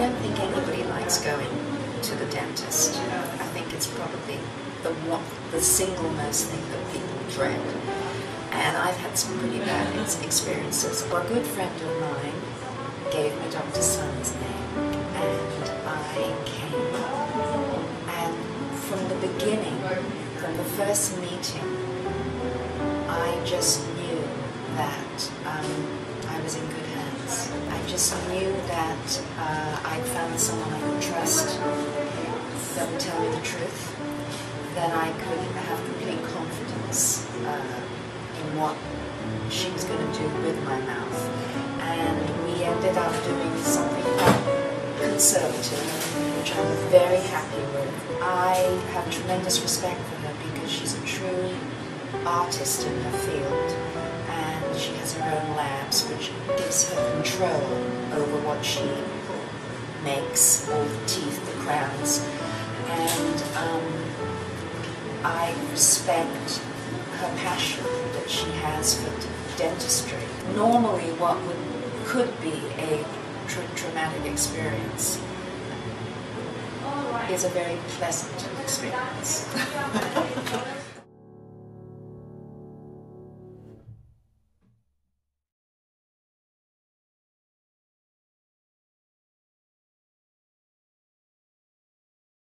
don't think anybody likes going to the dentist. I think it's probably the single most thing that people dread. And I've had some pretty bad experiences. A good friend of mine gave me Dr. Sun's name, and I came. And from the beginning, from the first meeting, I just knew that I was in good hands. I just knew that I'd found someone I could trust that would tell me the truth, that I could have complete confidence in what she was going to do with my mouth. And we ended up doing something quite conservative, which I'm very happy with. I have tremendous respect for her because she's a true artist in her field, and she has her own labs, which gives her control over what she makes, all the teeth, the crowns, and I respect her passion that she has for dentistry. Normally what could be a traumatic experience is a very pleasant experience.